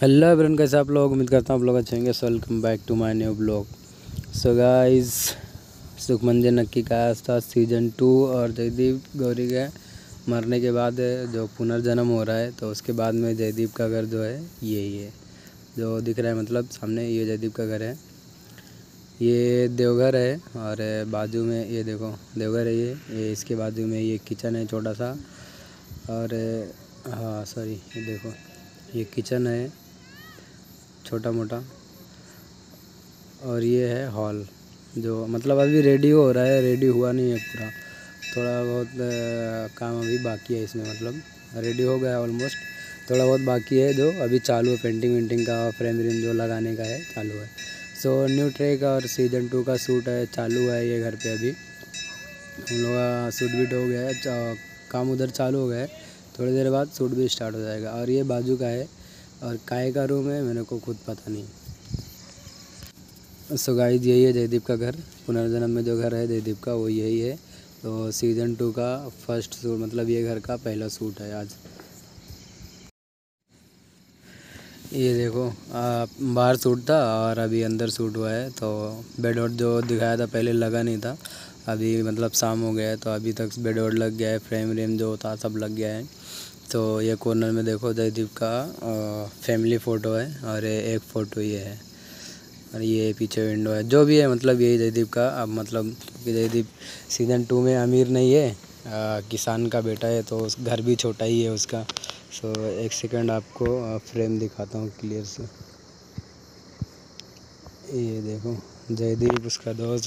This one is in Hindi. हेलो एवरीवन, कैसे आप लोग? उम्मीद करता हूँ आप लोग अच्छे होंगे। So welcome back to my new blog. So guys, सुख मंजे नक्की का आस्था सीजन 2 और जयदीप गौरी के मरने के बाद जो पुनर्जन्म हो रहा है, तो उसके बाद में जयदीप का घर जो है यही है जो दिख रहा है। मतलब सामने ये जयदीप का घर है, ये देवघर है और बाजू में ये देखो देवघर है, ये इसके बाजू में ये किचन है छोटा सा। और हाँ सॉरी, ये देखो ये किचन है छोटा मोटा। और ये है हॉल जो मतलब अभी रेडी हो रहा है, रेडी हुआ नहीं है पूरा, थोड़ा बहुत काम अभी बाकी है इसमें। मतलब रेडी हो गया ऑलमोस्ट, थोड़ा बहुत बाकी है जो अभी चालू है। पेंटिंग वेंटिंग का, फ्रेम व्रेम जो लगाने का है चालू है। सो न्यू ट्रैक और सीजन 2 का शूट है चालू है ये घर पे। अभी हम लोग का शूट भी हो गया है, काम उधर चालू हो गया है, थोड़ी देर बाद शूट भी स्टार्ट हो जाएगा। और ये बाजू का है और काय का रूम है, मेरे को खुद पता नहीं। सो गाइस, यही है जयदीप का घर। पुनर्जन्म में जो घर है जयदीप का वो यही है। तो सीजन 2 का फर्स्ट शूट, मतलब ये घर का पहला शूट है आज। ये देखो बाहर शूट था और अभी अंदर शूट हुआ है। तो बेड वोड जो दिखाया था पहले लगा नहीं था, अभी मतलब शाम हो गया है तो अभी तक बेड वोड लग गया है, फ्रेम व्रेम जो था सब लग गया है। तो ये कॉर्नर में देखो जयदीप का फैमिली फ़ोटो है और एक फ़ोटो ये है और ये पीछे विंडो है। जो भी है मतलब यही जयदीप का। अब मतलब जयदीप सीजन 2 में अमीर नहीं है, किसान का बेटा है, तो घर भी छोटा ही है उसका। सो एक सेकंड आपको फ्रेम दिखाता हूँ क्लियर से। ये देखो जयदीप, उसका दोस्त